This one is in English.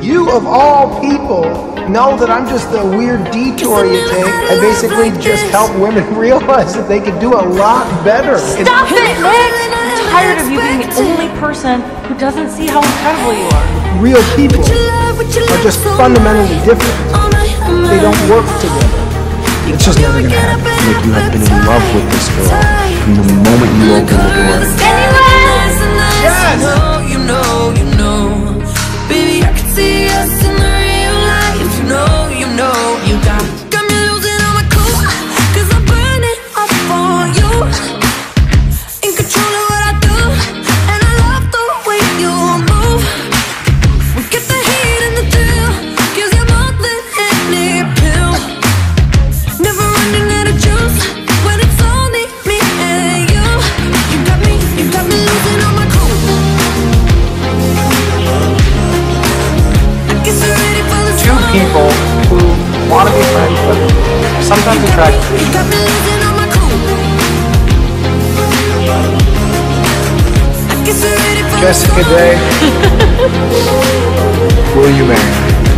You, of all people, know that I'm just the weird detour you take. I basically just help women realize that they can do a lot better. Stop it, Nick! I'm tired of you being the only person who doesn't see how incredible you are. Real people are just fundamentally different. They don't work together. It's just never gonna happen. Nick, you have been in love with this girl from the moment you opened the door. Yes! People who want to be friends but sometimes attract each other. Jessica Day, will you marry me?